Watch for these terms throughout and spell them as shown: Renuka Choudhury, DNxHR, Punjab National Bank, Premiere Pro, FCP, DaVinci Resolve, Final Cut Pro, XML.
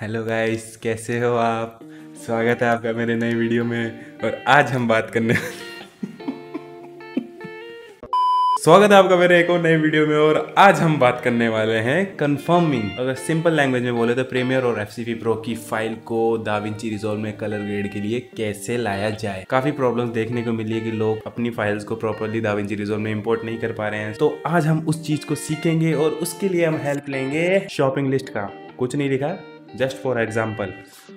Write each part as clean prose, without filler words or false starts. Hello guys, कैसे हो आप। स्वागत है आपका मेरे नए वीडियो में। और आज हम बात करने स्वागत है आपका मेरे एक और नए वीडियो में। और आज हम बात करने वाले हैं कन्फर्मिंग, अगर सिंपल लैंग्वेज में बोले तो प्रीमियर और एफसीपी प्रो की फाइल को दाविंची रिजॉल्व में कलर ग्रेड के लिए कैसे लाया जाए। काफी प्रॉब्लम्स देखने को मिली है कि लोग अपनी फाइल्स को प्रॉपरली दाविंची रिजॉल्व में इंपोर्ट नहीं कर पा रहे हैं। तो आज हम उस चीज को सीखेंगे और उसके लिए हम हेल्प लेंगे शॉपिंग लिस्ट का। कुछ नहीं लिखा, जस्ट फॉर एग्जाम्पल।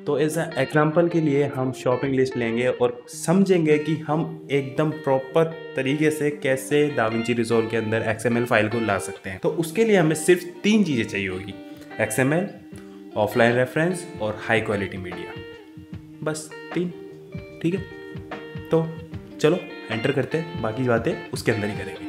तो एज एग्जाम्पल के लिए हम शॉपिंग लिस्ट लेंगे और समझेंगे कि हम एकदम प्रॉपर तरीके से कैसे दाविंची रिजॉल्व के अंदर XML फाइल को ला सकते हैं। तो उसके लिए हमें सिर्फ तीन चीज़ें चाहिए होगी, XML, ऑफलाइन रेफरेंस और हाई क्वालिटी मीडिया। बस तीन, ठीक है। तो चलो एंटर करते हैं, बाकी बातें उसके अंदर ही करेंगे।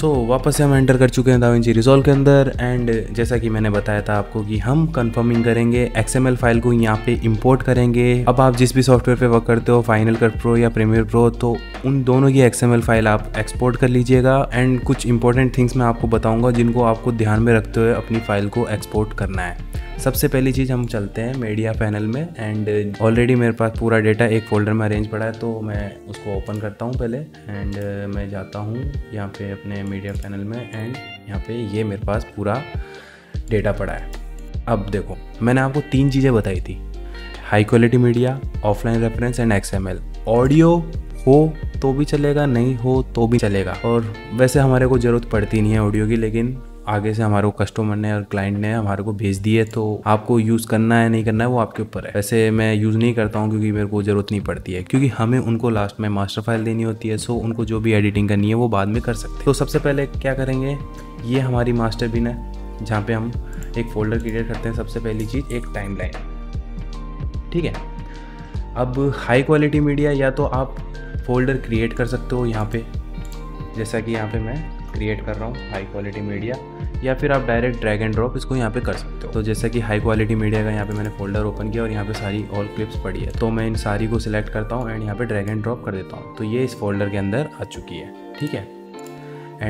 सो वापस से हम एंटर कर चुके हैं दाविंची रिजॉल्व के अंदर। एंड जैसा कि मैंने बताया था आपको कि हम कंफर्मिंग करेंगे, XML फाइल को यहाँ पे इंपोर्ट करेंगे। अब आप जिस भी सॉफ्टवेयर पे वर्क करते हो, फाइनल कट प्रो या प्रीमियर प्रो, तो उन दोनों की XML फाइल आप एक्सपोर्ट कर लीजिएगा। एंड कुछ इंपॉर्टेंट थिंग्स मैं आपको बताऊँगा जिनको आपको ध्यान में रखते हुए अपनी फाइल को एक्सपोर्ट करना है। सबसे पहली चीज़, हम चलते हैं मीडिया पैनल में। एंड ऑलरेडी मेरे पास पूरा डेटा एक फोल्डर में अरेंज पड़ा है, तो मैं उसको ओपन करता हूँ पहले। एंड मैं जाता हूँ यहाँ पे अपने मीडिया पैनल में। एंड यहाँ पे ये मेरे पास पूरा डेटा पड़ा है। अब देखो, मैंने आपको तीन चीज़ें बताई थी, high quality media, offline reference and XML। Audio हो तो भी चलेगा, नहीं हो तो भी चलेगा। और वैसे हमारे को ज़रूरत पड़ती नहीं है ऑडियो की, लेकिन आगे से हमारे कस्टमर ने और क्लाइंट ने हमारे को भेज दिए, तो आपको यूज़ करना है नहीं करना है वो आपके ऊपर है। वैसे मैं यूज़ नहीं करता हूँ क्योंकि मेरे को ज़रूरत नहीं पड़ती है, क्योंकि हमें उनको लास्ट में मास्टर फाइल देनी होती है। सो उनको जो भी एडिटिंग करनी है वो बाद में कर सकते हैं। तो सबसे पहले क्या करेंगे, ये हमारी मास्टर बिन है जहाँ पर हम एक फोल्डर क्रिएट करते हैं। सबसे पहली चीज़ एक टाइम लाइन, ठीक है। अब हाई क्वालिटी मीडिया या तो आप फोल्डर क्रिएट कर सकते हो यहाँ पर, जैसा कि यहाँ पर मैं क्रिएट कर रहा हूँ हाई क्वालिटी मीडिया, या फिर आप डायरेक्ट ड्रैग एंड ड्रॉप इसको यहाँ पे कर सकते हो। तो जैसा कि हाई क्वालिटी मीडिया का यहाँ पे मैंने फोल्डर ओपन किया और यहाँ पे सारी ऑल क्लिप्स पड़ी है, तो मैं इन सारी को सिलेक्ट करता हूँ एंड यहाँ पे ड्रैग एंड ड्रॉप कर देता हूँ। तो ये इस फोल्डर के अंदर आ चुकी है, ठीक है।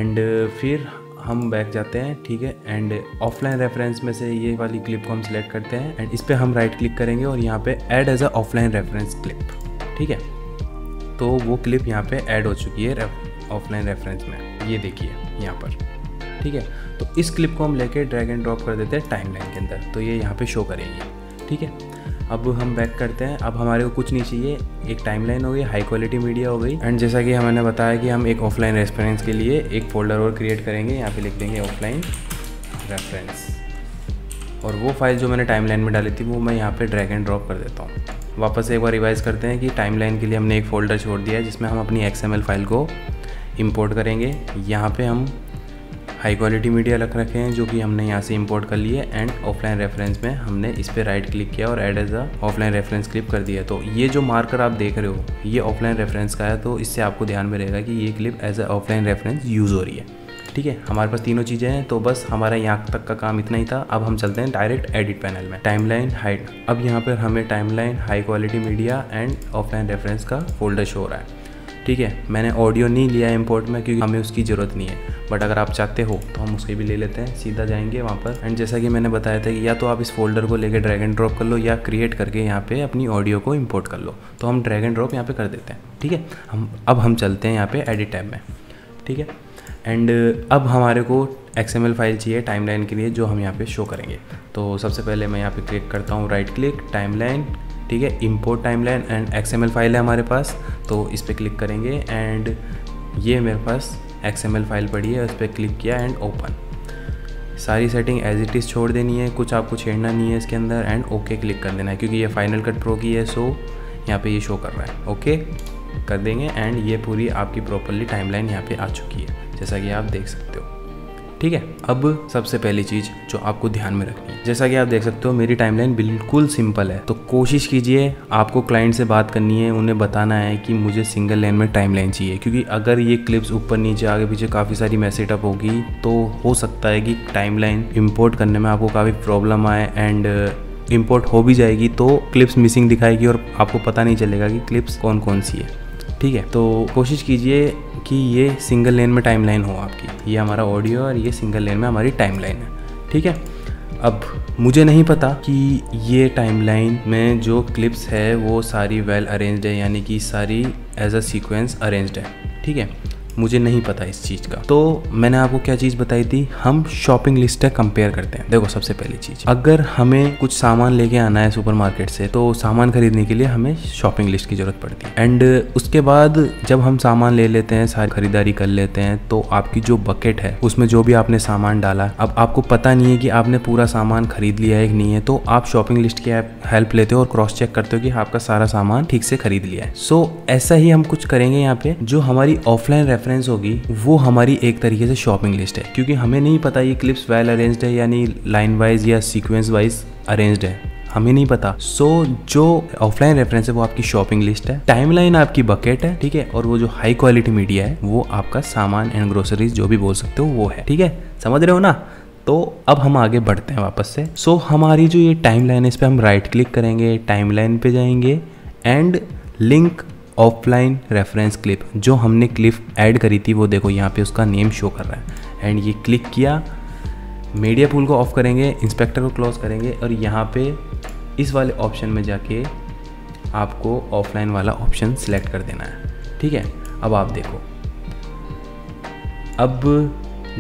एंड फिर हम बैक जाते हैं, ठीक है। एंड ऑफलाइन रेफरेंस में से ये वाली क्लिप को हम सिलेक्ट करते हैं एंड इस पर हम राइट क्लिक करेंगे और यहाँ पे add as a offline reference clip, ठीक है। तो वो क्लिप यहाँ पे ऐड हो चुकी है ऑफलाइन रेफरेंस में, ये देखिए यहाँ पर, ठीक है। तो इस क्लिप को हम लेके ड्रैग एंड ड्रॉप कर देते हैं टाइमलाइन के अंदर, तो ये यहाँ पे शो करेगी, ठीक है। अब हम बैक करते हैं। अब हमारे को कुछ नहीं चाहिए, एक टाइमलाइन हो गई, हाई क्वालिटी मीडिया हो गई। एंड जैसा कि हमने बताया कि हम एक ऑफलाइन रेफरेंस के लिए एक फोल्डर और क्रिएट करेंगे, यहाँ पर लिख देंगे ऑफलाइन रेफरेंस। और वो फाइल जो मैंने टाइमलाइन में डाली थी वो मैं यहाँ पर ड्रैग एंड ड्रॉप कर देता हूँ। वापस एक बार रिवाइज़ करते हैं कि टाइमलाइन के लिए हमने एक फ़ोल्डर छोड़ दिया है जिसमें हम अपनी XML फाइल को इंपोर्ट करेंगे। यहाँ पे हम हाई क्वालिटी मीडिया रख रखे हैं जो कि हमने यहाँ से इंपोर्ट कर लिए। एंड ऑफलाइन रेफरेंस में हमने इस पर राइट क्लिक किया और add as a offline reference clip कर दिया। तो ये जो मार्कर आप देख रहे हो ये ऑफलाइन रेफरेंस का है, तो इससे आपको ध्यान में रहेगा कि ये clip as a offline reference use हो रही है, ठीक है। हमारे पास तीनों चीज़ें हैं, तो बस हमारा यहाँ तक का काम इतना ही था। अब हम चलते हैं डायरेक्ट एडिट पैनल में, टाइमलाइन हाइड। अब यहाँ पर हमें timeline, high quality media and offline reference का फोल्डर शो हो रहा है, ठीक है। मैंने ऑडियो नहीं लिया इंपोर्ट में क्योंकि हमें उसकी ज़रूरत नहीं है, बट अगर आप चाहते हो तो हम उसके भी ले लेते हैं। सीधा जाएंगे वहाँ पर। एंड जैसा कि मैंने बताया था कि या तो आप इस फोल्डर को लेकर ड्रैग एंड ड्रॉप कर लो या क्रिएट करके यहाँ पे अपनी ऑडियो को इंपोर्ट कर लो, तो हम ड्रैग एंड ड्रॉप यहाँ पे कर देते हैं, ठीक है। अब हम चलते हैं यहाँ पे एडिट टैब में, ठीक है। एंड अब हमारे को XML फाइल चाहिए टाइमलाइन के लिए जो हम यहाँ पे शो करेंगे। तो सबसे पहले मैं यहाँ पे क्लिक करता हूँ, राइट क्लिक, टाइमलाइन, ठीक है। Import timeline and XML file है हमारे पास, तो इस पर क्लिक करेंगे। एंड ये मेरे पास XML फाइल पड़ी है, उस पर क्लिक किया एंड ओपन। सारी सेटिंग एज इट इज़ छोड़ देनी है, कुछ आपको छेड़ना नहीं है इसके अंदर। एंड ओके क्लिक कर देना है क्योंकि ये फाइनल कट प्रो की है, सो यहाँ पर ये शो कर रहा है, ओके कर देंगे। एंड ये पूरी आपकी प्रॉपरली टाइमलाइन यहाँ पे आ चुकी है जैसा कि आप देख सकते हो, ठीक है। अब सबसे पहली चीज़ जो आपको ध्यान में रखनी है, जैसा कि आप देख सकते हो मेरी टाइमलाइन बिल्कुल सिंपल है। तो कोशिश कीजिए, आपको क्लाइंट से बात करनी है, उन्हें बताना है कि मुझे सिंगल लाइन में टाइमलाइन चाहिए, क्योंकि अगर ये क्लिप्स ऊपर नीचे आगे पीछे काफ़ी सारी मैसेट अप होगी तो हो सकता है कि टाइमलाइन इंपोर्ट करने में आपको काफ़ी प्रॉब्लम आए। एंड इंपोर्ट हो भी जाएगी तो क्लिप्स मिसिंग दिखाएगी और आपको पता नहीं चलेगा कि क्लिप्स कौन कौन सी है, ठीक है। तो कोशिश कीजिए कि ये सिंगल लेन में टाइमलाइन हो आपकी, ये हमारा ऑडियो और ये सिंगल लेन में हमारी टाइमलाइन है, ठीक है। अब मुझे नहीं पता कि ये टाइमलाइन में जो क्लिप्स है वो सारी वेल अरेंज्ड है, यानी कि सारी एज अ सीक्वेंस अरेंज्ड है, ठीक है, मुझे नहीं पता इस चीज़ का। तो मैंने आपको क्या चीज़ बताई थी, हम शॉपिंग लिस्ट है कंपेयर करते हैं। देखो सबसे पहली चीज़, अगर हमें कुछ सामान लेके आना है सुपरमार्केट से, तो सामान खरीदने के लिए हमें शॉपिंग लिस्ट की ज़रूरत पड़ती है। एंड उसके बाद जब हम सामान ले लेते हैं, सारी खरीदारी कर लेते हैं, तो आपकी जो बकेट है उसमें जो भी आपने सामान डाला, अब आपको पता नहीं है कि आपने पूरा सामान खरीद लिया है कि नहीं है, तो आप शॉपिंग लिस्ट की हेल्प लेते हो और क्रॉस चेक करते हो कि आपका सारा सामान ठीक से खरीद लिया है। सो ऐसा ही हम कुछ करेंगे यहाँ पे। जो हमारी ऑफलाइन रेफरेंस होगी वो हमारी एक तरीके से शॉपिंग लिस्ट है, क्योंकि हमें नहीं पता ये क्लिप्स वेल अरेंज्ड है यानी लाइन वाइज या सीक्वेंस वाइज अरेंज्ड है, हमें नहीं पता। सो जो ऑफलाइन रेफरेंस है वो आपकी शॉपिंग लिस्ट है, टाइमलाइन आपकी बकेट है, ठीक है, और वो जो हाई क्वालिटी मीडिया है वो आपका सामान एंड ग्रोसरीज जो भी बोल सकते हो वो है, ठीक है, समझ रहे हो ना। तो अब हम आगे बढ़ते हैं वापस से। सो हमारी जो ये टाइमलाइन है इस पर हम राइट क्लिक करेंगे, टाइमलाइन पे जाएंगे and link offline reference clip, जो हमने क्लिप ऐड करी थी वो देखो यहाँ पे उसका नेम शो कर रहा है। एंड ये क्लिक किया, मीडिया पूल को ऑफ करेंगे, इंस्पेक्टर को क्लोज करेंगे और यहाँ पे इस वाले ऑप्शन में जाके आपको ऑफलाइन वाला ऑप्शन सिलेक्ट कर देना है, ठीक है। अब आप देखो, अब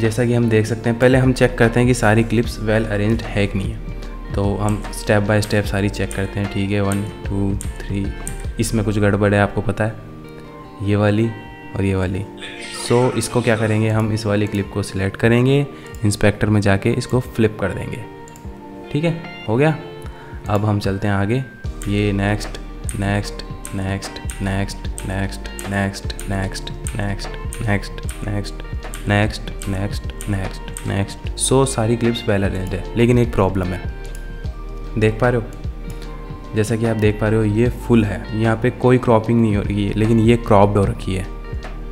जैसा कि हम देख सकते हैं, पहले हम चेक करते हैं कि सारी क्लिप्स वेल अरेंज्ड है कि नहीं है, तो हम स्टेप बाय स्टेप सारी चेक करते हैं, ठीक है। 1 2 3, इसमें कुछ गड़बड़ है आपको पता है, ये वाली और ये वाली। सो इसको क्या करेंगे, हम इस वाली क्लिप को सिलेक्ट करेंगे, इंस्पेक्टर में जाके इसको फ्लिप कर देंगे, ठीक है, हो गया। अब हम चलते हैं आगे, ये next next next next next next next next next next next next next next. So सारी क्लिप्स वेल अरेंज्ड है, लेकिन एक प्रॉब्लम है, देख पा रहे हो, जैसा कि आप देख पा रहे हो ये फुल है, यहाँ पे कोई क्रॉपिंग नहीं हो रही है, लेकिन ये क्रॉप्ड हो रखी है,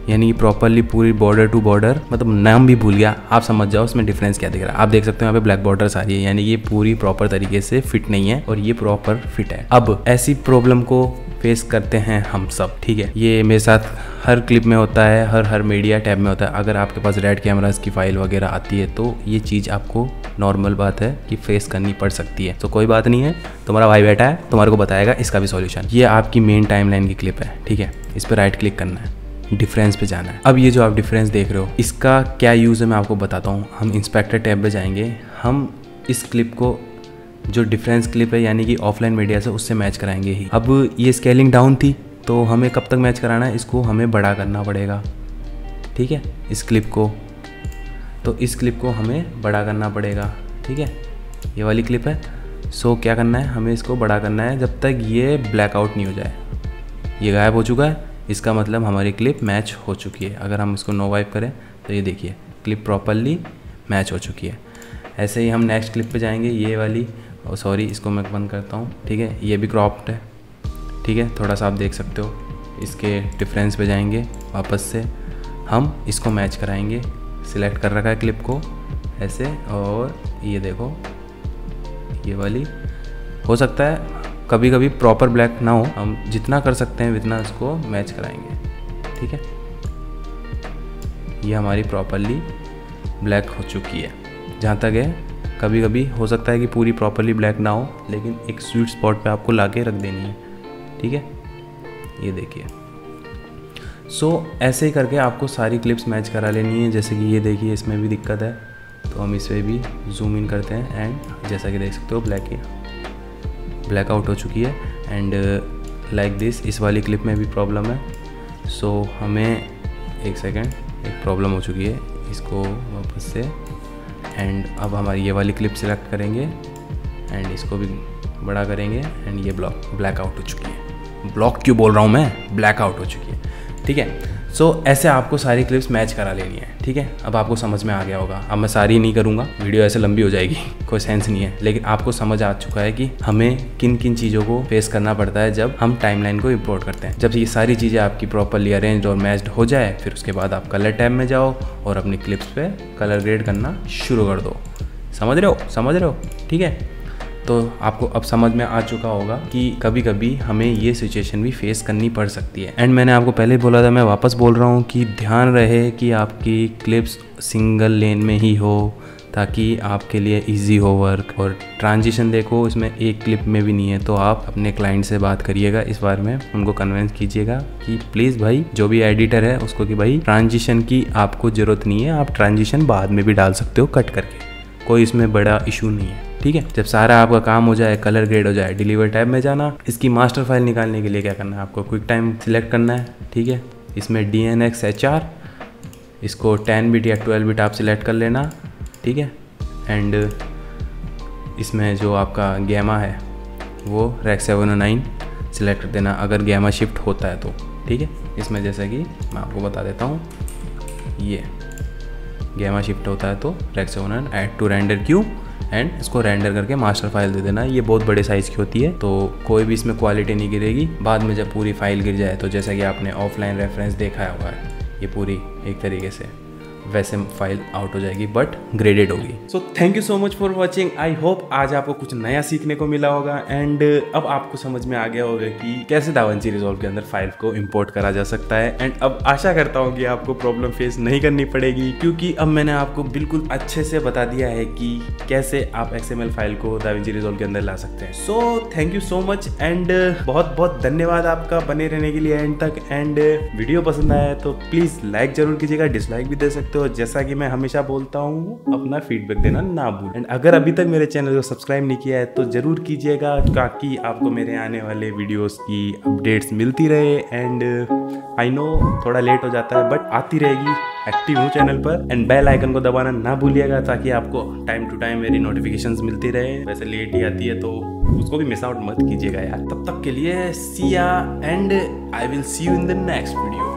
यानी प्रॉपरली पूरी बॉर्डर टू बॉर्डर, मतलब नाम भी भूल गया, आप समझ जाओ इसमें डिफरेंस क्या दिख रहा है। आप देख सकते हो यहाँ पे ब्लैक बॉर्डर्स आ रही है, यानी ये पूरी प्रॉपर तरीके से फिट नहीं है और ये प्रॉपर फिट है। अब ऐसी प्रॉब्लम को फेस करते हैं हम सब, ठीक है, ये मेरे साथ हर क्लिप में होता है, हर मीडिया टैब में होता है। अगर आपके पास रेड कैमराज की फाइल वगैरह आती है तो ये चीज़ आपको नॉर्मल बात है कि फेस करनी पड़ सकती है। तो कोई बात नहीं है, तुम्हारा भाई बैठा है, तुम्हारे को बताएगा इसका भी सॉल्यूशन। ये आपकी मेन टाइमलाइन की क्लिप है, ठीक है, इस पर राइट क्लिक करना है, डिफरेंस पे जाना है। अब ये जो आप डिफरेंस देख रहे हो इसका क्या यूज़ है मैं आपको बताता हूँ। हम इंस्पेक्टर टैब पे जाएंगे, हम इस क्लिप को जो डिफरेंस क्लिप है यानी कि ऑफलाइन मीडिया से उससे मैच कराएंगे ही। अब ये स्केलिंग डाउन थी तो हमें कब तक मैच कराना है, इसको हमें बड़ा करना पड़ेगा, ठीक है, इस क्लिप को, तो इस क्लिप को हमें बड़ा करना पड़ेगा, ठीक है, ये वाली क्लिप है। सो क्या करना है, हमें इसको बड़ा करना है जब तक ये ब्लैकआउट नहीं हो जाए। ये गायब हो चुका है, इसका मतलब हमारी क्लिप मैच हो चुकी है। अगर हम इसको नो वाइप करें तो ये देखिए क्लिप प्रॉपरली मैच हो चुकी है। ऐसे ही हम नेक्स्ट क्लिप पे जाएंगे, ये वाली, और सॉरी इसको मैं बंद करता हूँ, ठीक है, ये भी क्रॉप्ड है, ठीक है, थोड़ा सा आप देख सकते हो। इसके डिफरेंस पे जाएंगे, वापस से हम इसको मैच कराएंगे, सिलेक्ट कर रखा है क्लिप को ऐसे, और ये देखो ये वाली। हो सकता है कभी कभी प्रॉपर ब्लैक ना हो, हम जितना कर सकते हैं उतना इसको मैच कराएंगे, ठीक है। ये हमारी प्रॉपरली ब्लैक हो चुकी है जहाँ तक है। कभी कभी हो सकता है कि पूरी प्रॉपरली ब्लैक ना हो, लेकिन एक स्वीट स्पॉट पे आपको लाके रख देनी है, ठीक है, ये देखिए। सो ऐसे ही करके आपको सारी क्लिप्स मैच करा लेनी है। जैसे कि ये देखिए इसमें भी दिक्कत है, तो हम इसमें भी जूम इन करते हैं एंड जैसा कि देख सकते हो ब्लैक है, ब्लैकआउट हो चुकी है। एंड लाइक दिस इस वाली क्लिप में भी प्रॉब्लम है। सो हमें एक प्रॉब्लम हो चुकी है, इसको वापस से, एंड अब हमारी ये वाली क्लिप सेलेक्ट करेंगे एंड इसको भी बड़ा करेंगे, एंड ये ब्लैकआउट हो चुकी है। ब्लॉक क्यों बोल रहा हूँ मैं, ब्लैकआउट हो चुकी है, ठीक है। सो ऐसे आपको सारी क्लिप्स मैच करा लेनी है, ठीक है। अब आपको समझ में आ गया होगा, अब मैं सारी नहीं करूँगा, वीडियो ऐसे लंबी हो जाएगी, कोई सेंस नहीं है, लेकिन आपको समझ आ चुका है कि हमें किन किन चीज़ों को फेस करना पड़ता है जब हम टाइमलाइन को इंपोर्ट करते हैं। जब ये सारी चीज़ें आपकी प्रॉपरली अरेंज्ड और मैच्ड हो जाए, फिर उसके बाद आप कलर टैब में जाओ और अपनी क्लिप्स पर कलर ग्रेड करना शुरू कर दो, समझ रहे हो, ठीक है। तो आपको अब समझ में आ चुका होगा कि कभी कभी हमें ये सिचुएशन भी फेस करनी पड़ सकती है। एंड मैंने आपको पहले बोला था, मैं वापस बोल रहा हूँ कि ध्यान रहे कि आपकी क्लिप्स सिंगल लेन में ही हो ताकि आपके लिए इजी हो वर्क। और ट्रांजिशन देखो इसमें एक क्लिप में भी नहीं है, तो आप अपने क्लाइंट से बात करिएगा इस बारे में, उनको कन्विंस कीजिएगा कि प्लीज़ भाई जो भी एडिटर है उसको कि भाई ट्रांजिशन की आपको ज़रूरत नहीं है, आप ट्रांजिशन बाद में भी डाल सकते हो कट करके, कोई इसमें बड़ा इशू नहीं है। ठीक है, जब सारा आपका काम हो जाए, कलर ग्रेड हो जाए, डिलीवर टैब में जाना। इसकी मास्टर फाइल निकालने के लिए क्या करना है, आपको क्विक टाइम सिलेक्ट करना है। ठीक है, इसमें DNxHR इसको 10 बिट या 12 बिट आप सिलेक्ट कर लेना। ठीक है, एंड इसमें जो आपका गैमा है वो रैक 709 सिलेक्ट कर देना अगर गैमा शिफ्ट होता है तो। ठीक है, इसमें जैसा कि मैं आपको बता देता हूँ, ये गैमा शिफ्ट होता है तो rec 709 add to render queue and इसको रेंडर करके मास्टर फाइल दे देना। ये बहुत बड़े साइज़ की होती है तो कोई भी इसमें क्वालिटी नहीं गिरेगी। बाद में जब पूरी फाइल गिर जाए तो जैसा कि आपने ऑफलाइन रेफरेंस देखा हुआ है, ये पूरी एक तरीके से वैसे फाइल आउट हो जाएगी बट ग्रेडेड होगी। So thank you so much for watching. I hope आज आपको कुछ नया सीखने को मिला होगा एंड अब आपको समझ में आ गया होगा कि कैसे DaVinci Resolve के अंदर फाइल को इंपोर्ट करा जा सकता है। एंड अब आशा करता हूँ कि आपको प्रॉब्लम फेस नहीं करनी पड़ेगी, क्योंकि अब मैंने आपको बिल्कुल अच्छे से बता दिया है कि कैसे आप XML फाइल को DaVinci Resolve के अंदर ला सकते हैं। So thank you so much and बहुत बहुत धन्यवाद आपका बने रहने के लिए एंड तक। एंड वीडियो पसंद आया तो प्लीज़ लाइक जरूर कीजिएगा, डिसलाइक भी दे सकते हो। तो जैसा कि मैं हमेशा बोलता हूँ, अपना फीडबैक देना ना भूलें। एंड अगर अभी तक मेरे चैनल को सब्सक्राइब नहीं किया है तो जरूर कीजिएगा ताकि आपको मेरे आने वाले वीडियोस की अपडेट्स मिलती रहे। एंड आई नो थोड़ा लेट हो जाता है बट आती रहेगी, एक्टिव हूँ चैनल पर। एंड बेल आइकन को दबाना ना भूलिएगा ताकि आपको टाइम टू टाइम मेरी नोटिफिकेशंस मिलती रहे। वैसे लेट ही आती है तो उसको भी मिस आउट मत कीजिएगा यार। तब तक के लिए see ya and I will see you in the next video.